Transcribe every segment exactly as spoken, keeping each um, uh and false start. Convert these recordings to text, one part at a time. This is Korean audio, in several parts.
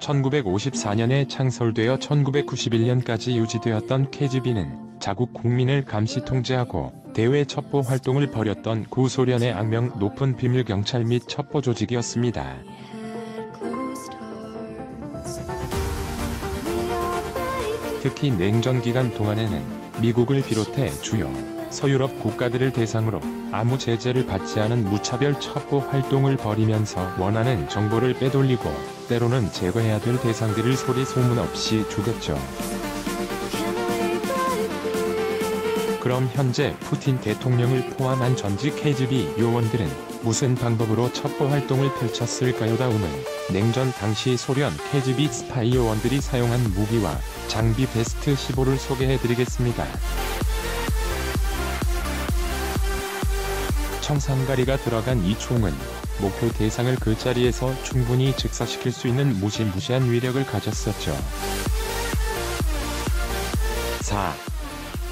천구백오십사 년에 창설되어 천구백구십일 년까지 유지되었던 케이지비는 자국 국민을 감시 통제하고 대외 첩보 활동을 벌였던 구소련의 악명 높은 비밀경찰 및 첩보 조직이었습니다. 특히 냉전 기간 동안에는 미국을 비롯해 주요 서유럽 국가들을 대상으로 아무 제재를 받지 않은 무차별 첩보 활동을 벌이면서 원하는 정보를 빼돌리고 때로는 제거해야 될 대상들을 소리 소문 없이 죽였죠. 그럼 현재 푸틴 대통령을 포함한 전직 케이지비 요원들은 무슨 방법으로 첩보 활동을 펼쳤을까요? 다음은 냉전 당시 소련 케이지비 스파이 요원들이 사용한 무기와 장비 베스트 십오를 소개해드리겠습니다. 청산가리가 들어간 이 총은 목표 대상을 그 자리에서 충분히 즉사시킬 수 있는 무시무시한 위력을 가졌었죠. 사.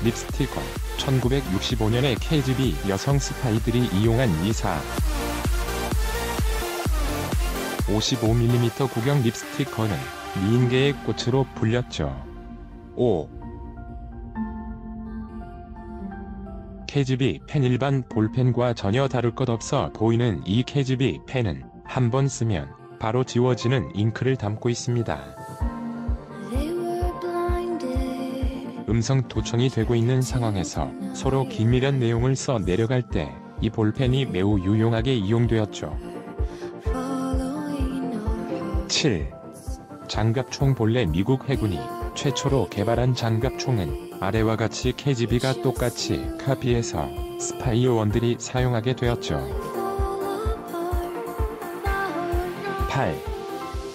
립스티커. 천구백육십오 년에 케이지비 여성 스파이들이 이용한 이사. 오십오 밀리미터 구경 립스티커는 미인계의 꽃으로 불렸죠. 오. 케이지비 펜. 일반 볼펜과 전혀 다를 것 없어 보이는 이 케이지비 펜은 한 번 쓰면 바로 지워지는 잉크를 담고 있습니다. 음성 도청이 되고 있는 상황에서 서로 긴밀한 내용을 써 내려갈 때 이 볼펜이 매우 유용하게 이용되었죠. 칠. 장갑총 본래 미국 해군이 최초로 개발한 장갑총은 아래와 같이 케이지비가 똑같이 카피해서 스파이 요원들이 사용하게 되었죠. 팔.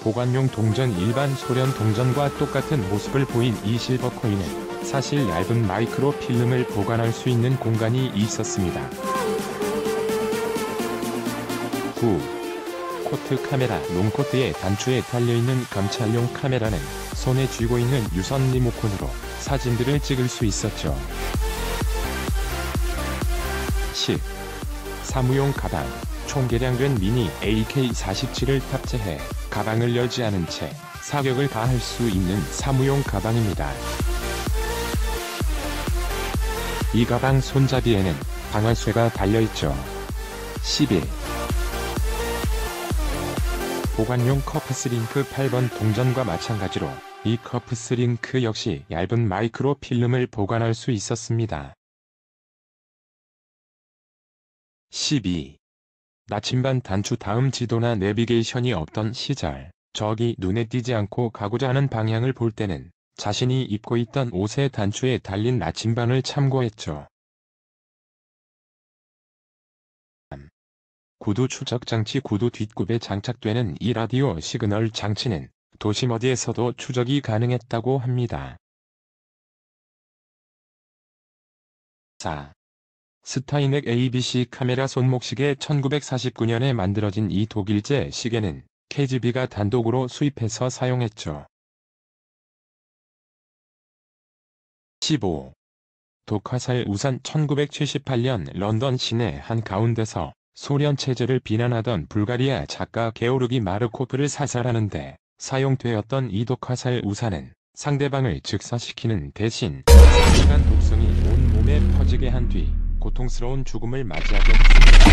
보관용 동전. 일반 소련 동전과 똑같은 모습을 보인 이 실버 코인은 사실 얇은 마이크로 필름을 보관할 수 있는 공간이 있었습니다. 구. 코트 카메라. 롱코트의 단추에 달려있는 감찰용 카메라는 손에 쥐고 있는 유선 리모컨으로 사진들을 찍을 수 있었죠. 십. 사무용 가방. 총개량된 미니 에이케이 사십칠을 탑재해 가방을 열지 않은 채 사격을 가할 수 있는 사무용 가방입니다. 이 가방 손잡이에는 방아쇠가 달려있죠. 십일. 보관용 커프스링크. 팔 번 동전과 마찬가지로 이 커프스링크 역시 얇은 마이크로 필름을 보관할 수 있었습니다. 십이. 나침반 단추. 다음 지도나 내비게이션이 없던 시절 적이 눈에 띄지 않고 가고자 하는 방향을 볼 때는 자신이 입고 있던 옷의 단추에 달린 나침반을 참고했죠. 구두 추적 장치. 구두 뒷굽에 장착되는 이 라디오 시그널 장치는 도심 어디에서도 추적이 가능했다고 합니다. 사. 스타이넥 에이비씨 카메라. 손목시계. 천구백사십구 년에 만들어진 이 독일제 시계는 케이지비가 단독으로 수입해서 사용했죠. 십오. 독화살 우산. 천구백칠십팔 년 런던 시내 한가운데서 소련 체제를 비난하던 불가리아 작가 게오르기 마르코프를 사살하는데 사용되었던 이 독화살 우산은 상대방을 즉사시키는 대신 독성이 온몸에 퍼지게 한 뒤 고통스러운 죽음을 맞이하게 했습니다.